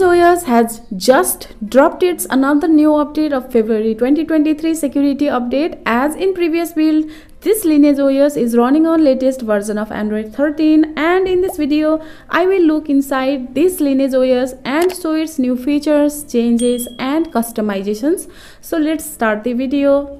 LineageOS has just dropped its another new update of February 2023 security update. As in previous build, this LineageOS is running on latest version of Android 13, and in this video I will look inside this LineageOS and show its new features, changes and customizations. So let's start the video.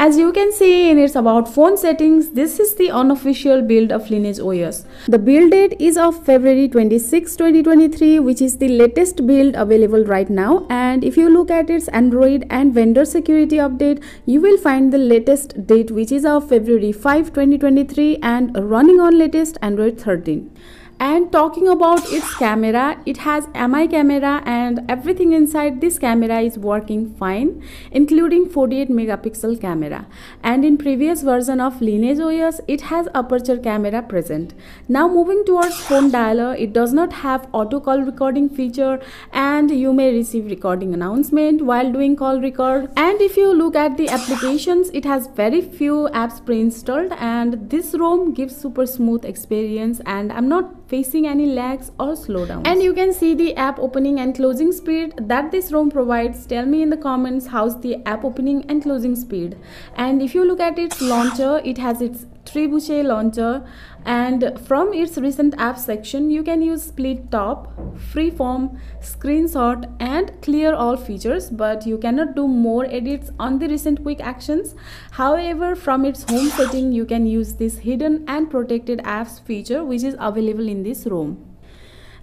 As you can see in its about phone settings, this is the unofficial build of LineageOS. The build date is of February 26, 2023, which is the latest build available right now. And if you look at its Android and vendor security update, you will find the latest date, which is of February 5, 2023 and running on latest Android 13. And talking about its camera, it has mi camera and everything inside this camera is working fine, including 48 megapixel camera. And in previous version of LineageOS, it has aperture camera present. Now moving towards phone dialer, it does not have auto call recording feature and you may receive recording announcement while doing call record. And if you look at the applications, it has very few apps pre-installed and this ROM gives super smooth experience and I'm not facing any lags or slowdowns. And you can see the app opening and closing speed that this ROM provides. Tell me in the comments how's the app opening and closing speed. And if you look at its launcher, it has its Trebuchet launcher, and from its recent app section you can use split top, freeform, screenshot and clear all features, but you cannot do more edits on the recent quick actions. However, from its home setting you can use this hidden and protected apps feature, which is available in this ROM.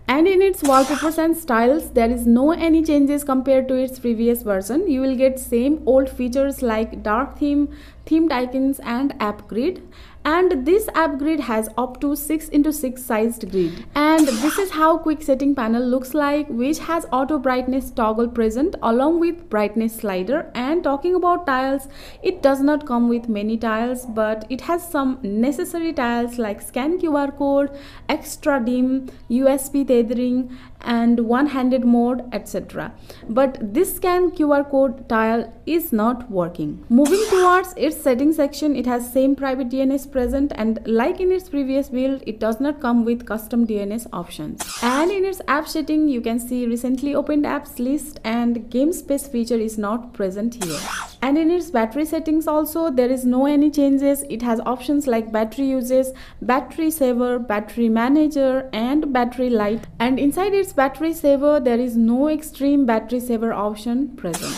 And in its wallpapers and styles, there is no any changes compared to its previous version. You will get same old features like dark theme, themed icons and app grid. And this app grid has up to 6x6 sized grid. And this is how quick setting panel looks like, which has auto brightness toggle present along with brightness slider. And talking about tiles, it does not come with many tiles, but it has some necessary tiles like scan QR code, extra dim, USB tethering and one-handed mode, etc. But this scan QR code tile is not working. Moving towards its settings section, it has same private DNS present, and like in its previous build, it does not come with custom DNS options. And in its app setting, you can see recently opened apps list and game space feature is not present here. And in its battery settings also, there is no any changes. It has options like battery uses, battery saver, battery manager and battery light. And inside its battery saver, there is no extreme battery saver option present.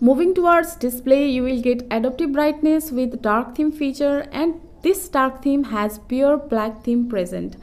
Moving towards display, you will get adaptive brightness with dark theme feature, and this dark theme has pure black theme present.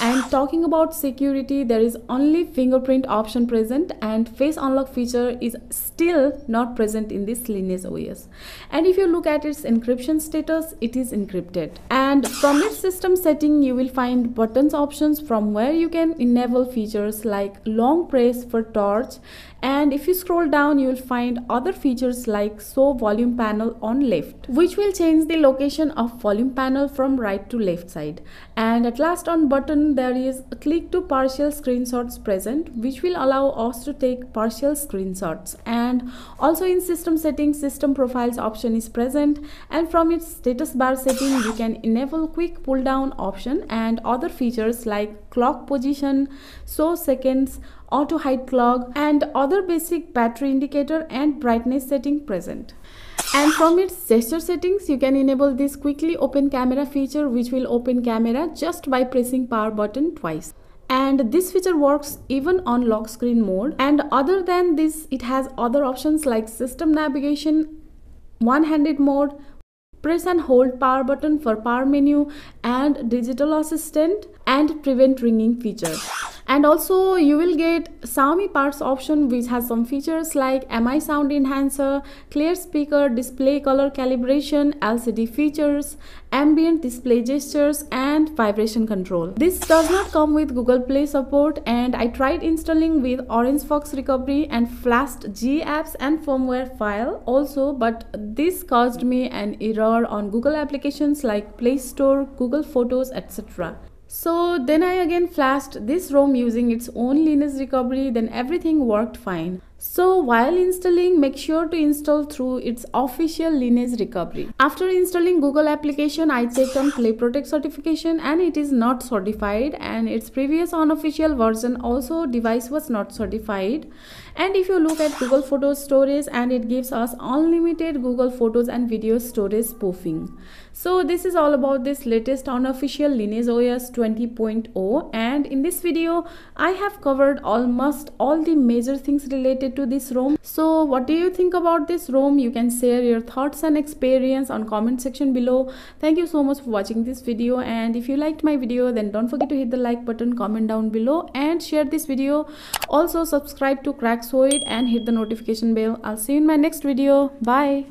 And talking about security, there is only fingerprint option present and face unlock feature is still not present in this LineageOS. And if you look at its encryption status, it is encrypted. And from its system setting, you will find buttons options from where you can enable features like long press for torch. And if you scroll down, you will find other features like show volume panel on left, which will change the location of volume panel from right to left side. And at last on button, there is a click to partial screenshots present, which will allow us to take partial screenshots. And also in system settings, system profiles option is present, and from its status bar setting you can enable quick pull down option and other features like clock position, show seconds, auto hide clock and other basic battery indicator and brightness setting present. And from its gesture settings, you can enable this quickly open camera feature, which will open camera just by pressing power button twice. And this feature works even on lock screen mode. And other than this, it has other options like system navigation, one-handed mode, press and hold power button for power menu and digital assistant and prevent ringing feature. And also you will get Xiaomi parts option, which has some features like mi sound enhancer, clear speaker, display color calibration, LCD features, ambient display gestures and vibration control. This does not come with Google Play support, and I tried installing with OrangeFox Recovery and flashed G apps and firmware file also, but this caused me an error on Google applications like Play Store, Google Photos, etc. So then I again flashed this ROM using its own Lineage recovery, then everything worked fine. So while installing, make sure to install through its official Lineage Recovery. After installing Google application, I checked on Play Protect certification and it is not certified, and its previous unofficial version also device was not certified. And if you look at Google Photos storage, and it gives us unlimited Google Photos and video storage spoofing. So this is all about this latest unofficial LineageOS 20.0, and in this video I have covered almost all the major things related to this ROM. So what do you think about this ROM? You can share your thoughts and experience on comment section below. Thank you so much for watching this video, and if you liked my video then don't forget to hit the like button, comment down below and share this video. Also subscribe to Craxoid and hit the notification bell. I'll see you in my next video. Bye.